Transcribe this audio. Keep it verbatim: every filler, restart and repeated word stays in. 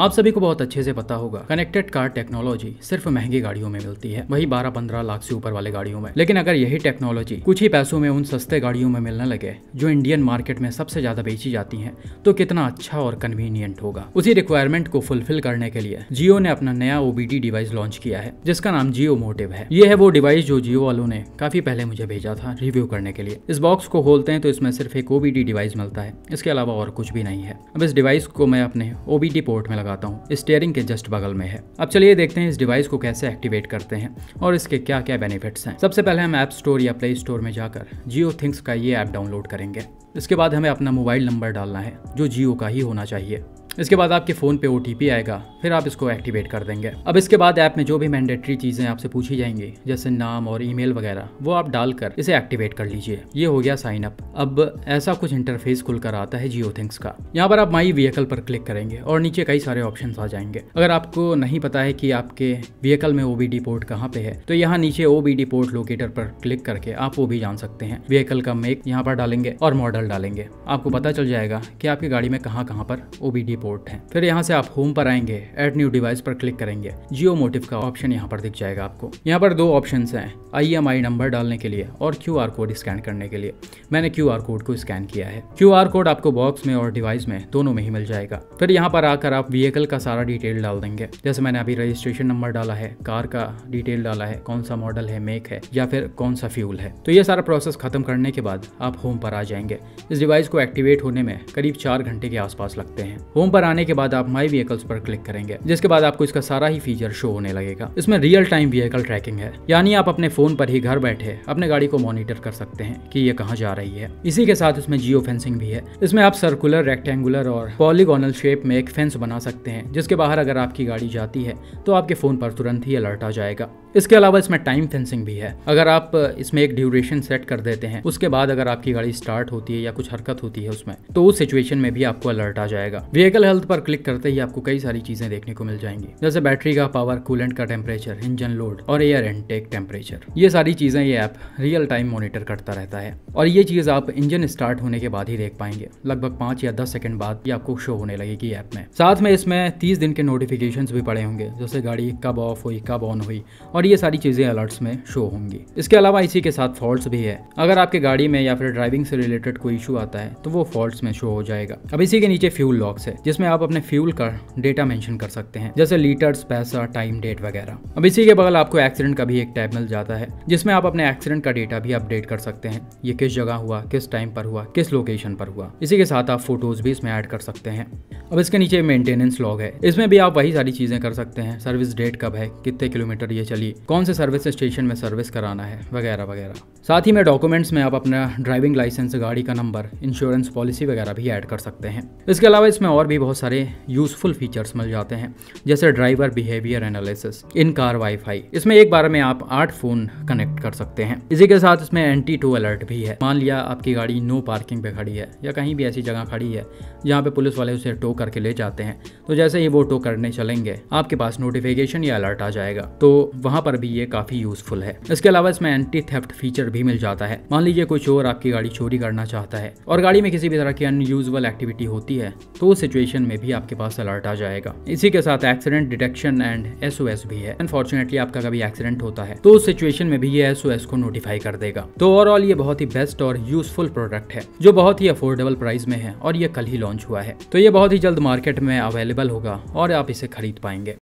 आप सभी को बहुत अच्छे से पता होगा कनेक्टेड कार टेक्नोलॉजी सिर्फ महंगी गाड़ियों में मिलती है, वही बारह पंद्रह लाख से ऊपर वाले गाड़ियों में। लेकिन अगर यही टेक्नोलॉजी कुछ ही पैसों में उन सस्ते गाड़ियों में मिलने लगे जो इंडियन मार्केट में सबसे ज्यादा बेची जाती हैं, तो कितना अच्छा और कन्वीनियंट होगा। उसी रिक्वायरमेंट को फुलफिल करने के लिए जियो ने अपना नया ओबीडी डिवाइस लॉन्च किया है जिसका नाम जियो मोटिव है। ये है वो डिवाइस जो जियो वालों ने काफी पहले मुझे भेजा था रिव्यू करने के लिए। इस बॉक्स को खोलते हैं तो इसमें सिर्फ एक ओबीडी डिवाइस मिलता है, इसके अलावा और कुछ भी नहीं है। अब इस डिवाइस को मैं अपने ओबीडी पोर्ट में लगाता हूँ, स्टीयरिंग के जस्ट बगल में है। अब चलिए देखते हैं इस डिवाइस को कैसे एक्टिवेट करते हैं और इसके क्या क्या बेनिफिट्स हैं। सबसे पहले हम ऐप स्टोर या प्ले स्टोर में जाकर जियो थिंग्स का ये ऐप डाउनलोड करेंगे। इसके बाद हमें अपना मोबाइल नंबर डालना है जो जियो का ही होना चाहिए। इसके बाद आपके फ़ोन पे ओटीपी आएगा, फिर आप इसको एक्टिवेट कर देंगे। अब इसके बाद ऐप में जो भी मैंडेटरी चीज़ें आपसे पूछी जाएंगी जैसे नाम और ईमेल वगैरह, वो आप डालकर इसे एक्टिवेट कर लीजिए। ये हो गया साइन अप। अब ऐसा कुछ इंटरफेस खुलकर आता है जियो थिंग्स का। यहाँ पर आप माई व्हीकल पर क्लिक करेंगे और नीचे कई सारे ऑप्शन आ जाएंगे। अगर आपको नहीं पता है कि आपके व्हीकल में ओबीडी पोर्ट कहाँ पे है, तो यहाँ नीचे ओबीडी पोर्ट लोकेटर पर क्लिक करके आप वो भी जान सकते हैं। व्हीकल का मेक यहाँ पर डालेंगे और मॉडल डालेंगे, आपको पता चल जाएगा कि आपकी गाड़ी में कहाँ कहाँ पर ओबीडी है। फिर यहाँ से आप होम पर आएंगे, एड न्यू डिवाइस पर क्लिक करेंगे, जियो मोटिव का ऑप्शन यहाँ पर दिख जाएगा आपको। यहाँ पर दो ऑप्शंस हैं, आईएमआई नंबर डालने के लिए और क्यूआर कोड स्कैन करने के लिए। मैंने क्यूआर कोड को स्कैन किया है। क्यूआर कोड आपको बॉक्स में और डिवाइस में दोनों में ही मिल जाएगा। फिर यहाँ पर आकर आप व्हीकल का सारा डिटेल डाल देंगे, जैसे मैंने अभी रजिस्ट्रेशन नंबर डाला है, कार का डिटेल डाला है, कौन सा मॉडल है, मेक है या फिर कौन सा फ्यूल है। तो ये सारा प्रोसेस खत्म करने के बाद आप होम पर आ जाएंगे। इस डिवाइस को एक्टिवेट होने में करीब चार घंटे के आसपास लगते हैं। होम पर आने के बाद आप माई व्हीकल्स पर क्लिक करेंगे, जिसके बाद आपको इसका सारा ही फीचर शो होने लगेगा। इसमें रियल टाइम व्हीकल ट्रैकिंग है, यानी आप अपने फोन पर ही घर बैठे अपने गाड़ी को मॉनिटर कर सकते हैं कि ये कहाँ जा रही है। इसी के साथ इसमें जियो फेंसिंग भी है। इसमें आप सर्कुलर, रेक्टेंगुलर और पॉलीगोनल शेप में एक फेंस बना सकते हैं, जिसके बाहर अगर आपकी गाड़ी जाती है तो आपके फोन पर तुरंत ही अलर्ट आ जाएगा। इसके अलावा इसमें टाइम फेंसिंग भी है। अगर आप इसमें एक ड्यूरेशन सेट कर देते हैं, उसके बाद अगर आपकी गाड़ी स्टार्ट होती है या कुछ हरकत होती है उसमें, तो उस सिचुएशन में भी आपको अलर्ट आ जाएगा। व्हीकल हेल्थ पर क्लिक करते ही आपको कई सारी चीजें देखने को मिल जाएंगी, जैसे बैटरी का पावर, कूलेंट का टेम्परेचर, इंजन लोड और एयर इनटेक टेम्परेचर। ये सारी चीजें ये ऐप रियल टाइम मॉनिटर करता रहता है और ये चीज आप इंजन स्टार्ट होने के बाद ही देख पाएंगे। लगभग पाँच या दस सेकंड बाद ये आपको शो होने लगेगी ऐप में। साथ में इसमें तीस दिन के नोटिफिकेशन भी पड़े होंगे, जैसे गाड़ी कब ऑफ हुई, कब ऑन हुई और ये सारी चीजें अलर्ट्स में शो होंगी। इसके अलावा इसी के साथ फॉल्ट्स भी है। अगर आपके गाड़ी में या फिर ड्राइविंग से रिलेटेड कोई इशू आता है तो वो फॉल्ट्स में शो हो जाएगा। अब इसी के नीचे फ्यूल लॉग्स है, जिसमें आप अपने फ्यूल का डेटा मेंशन कर सकते हैं, जैसे लीटर्स, पैसा, टाइम, डेट वगैरह। अब इसी के बगल आपको एक्सीडेंट का भी एक टैब मिल जाता है, जिसमें आप अपने एक्सीडेंट का डेटा भी अपडेट कर सकते हैं। ये किस जगह हुआ, किस टाइम पर हुआ, किस लोकेशन पर हुआ। इसी के साथ आप फोटोज भी इसमें ऐड कर सकते हैं। अब इसके नीचे मेंटेनेंस लॉग है, इसमें भी आप वही सारी चीजें कर सकते हैं। सर्विस डेट कब है, कितने किलोमीटर ये चली, कौन से सर्विस स्टेशन में सर्विस कराना है वगैरह वगैरह। साथ ही में डॉक्यूमेंट्स में आप अपना ड्राइविंग लाइसेंस, गाड़ी का नंबर, इंश्योरेंस पॉलिसी वगैरह भी ऐड कर सकते हैं। इसके अलावा इसमें और भी बहुत सारे यूजफुल फीचर्स मिल जाते हैं, जैसे driver behaviour analysis, in car wifi. इसमें एक बार में आप आठ फोन कनेक्ट कर सकते हैं। इसी के साथ इसमें एंटी टो अलर्ट भी है। मान लिया आपकी गाड़ी नो पार्किंग पे खड़ी है या कहीं भी ऐसी जगह खड़ी है जहाँ पे पुलिस वाले उसे टो करके ले जाते हैं, तो जैसे ही वो टो करने चलेंगे आपके पास नोटिफिकेशन या अलर्ट आ जाएगा, तो वहाँ पर भी ये काफी यूजफुल है। इसके अलावा इसमें एंटी थेफ्ट फीचर भी मिल जाता है। मान लीजिए कोई चोर आपकी गाड़ी चोरी करना चाहता है और गाड़ी में किसी भी तरह की अनयूजुअल एक्टिविटी होती है, तो उस सिचुएशन में भी आपके पास अलर्ट आ जाएगा। इसी के साथ एक्सीडेंट डिटेक्शन एंड एसओएस भी है। अनफॉर्चुनेटली आपका कभी एक्सीडेंट होता है तो उस सिचुएशन में भी ये एसओएस को नोटिफाई कर देगा। तो ओवरऑल ये बहुत ही बेस्ट और यूजफुल प्रोडक्ट है, जो बहुत ही अफोर्डेबल प्राइस में है और ये कल ही लॉन्च हुआ है। तो ये बहुत ही जल्द मार्केट में अवेलेबल होगा और आप इसे खरीद पाएंगे।